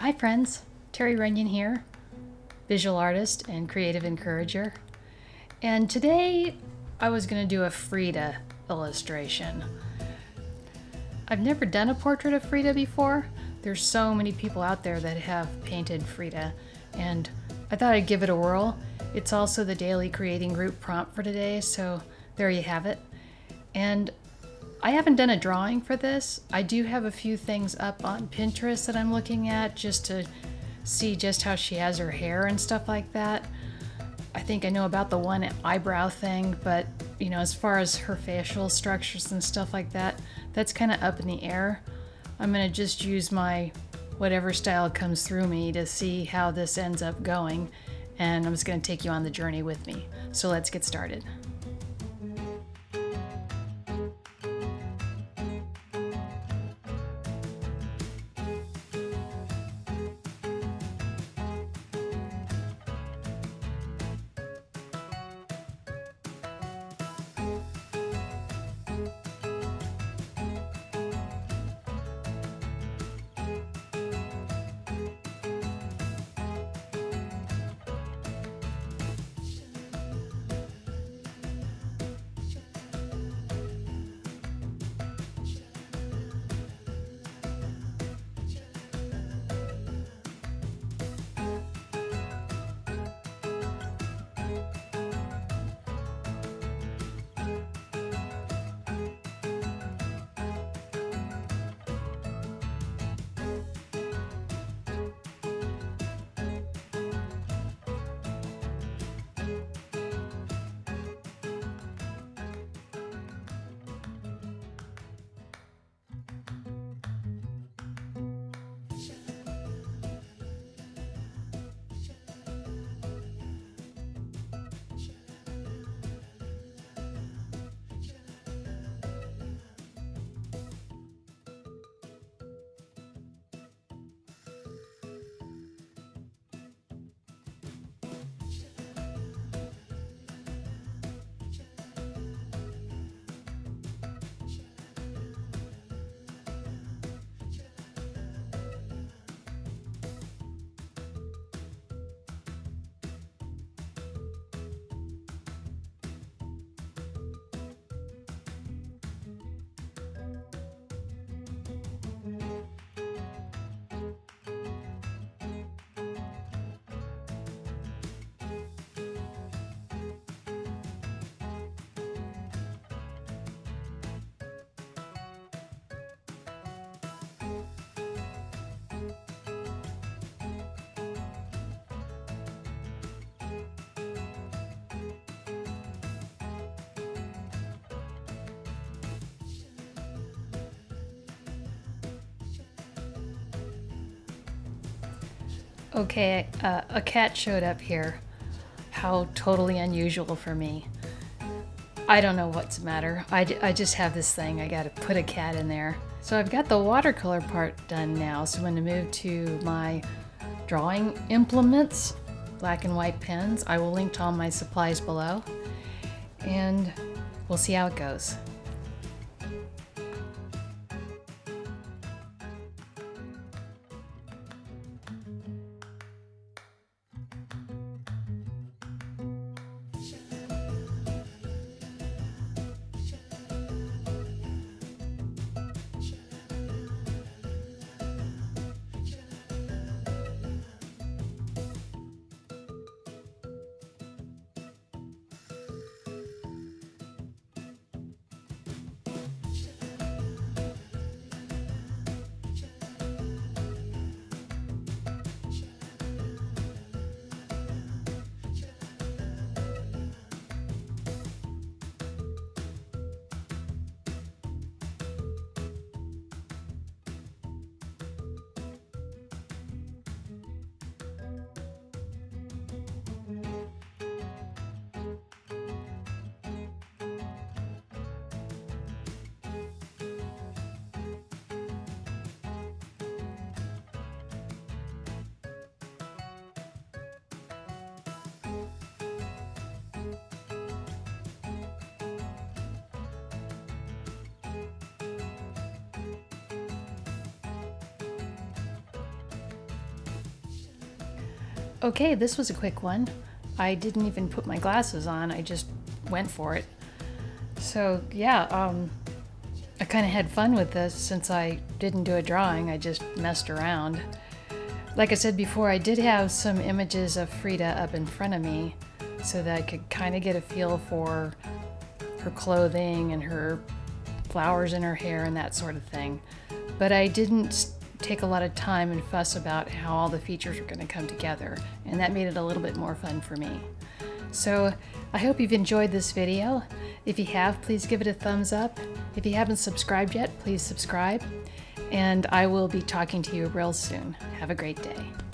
Hi friends, Terry Runyan here, visual artist and creative encourager. And today I was going to do a Frida illustration. I've never done a portrait of Frida before. There's so many people out there that have painted Frida, and I thought I'd give it a whirl. It's also the Daily Creating Group prompt for today, so there you have it. And I haven't done a drawing for this. I do have a few things up on Pinterest that I'm looking at just to see just how she has her hair and stuff like that. I think I know about the one eyebrow thing, but you know, as far as her facial structures and stuff like that, that's kind of up in the air. I'm gonna just use my whatever style comes through me to see how this ends up going, and I'm just gonna take you on the journey with me. So let's get started. Okay, a cat showed up here. How totally unusual for me. I don't know what's the matter. I just have this thing, I gotta put a cat in there. So I've got the watercolor part done now, so I'm gonna move to my drawing implements, black and white pens. I will link to all my supplies below, and we'll see how it goes. Okay, this was a quick one. I didn't even put my glasses on, I just went for it. So yeah, I kind of had fun with this since I didn't do a drawing, I just messed around. Like I said before, I did have some images of Frida up in front of me so that I could kind of get a feel for her clothing and her flowers in her hair and that sort of thing. But I didn't take a lot of time and fuss about how all the features were going to come together, and that made it a little bit more fun for me. So I hope you've enjoyed this video. If you have, please give it a thumbs up. If you haven't subscribed yet, please subscribe. And I will be talking to you real soon. Have a great day.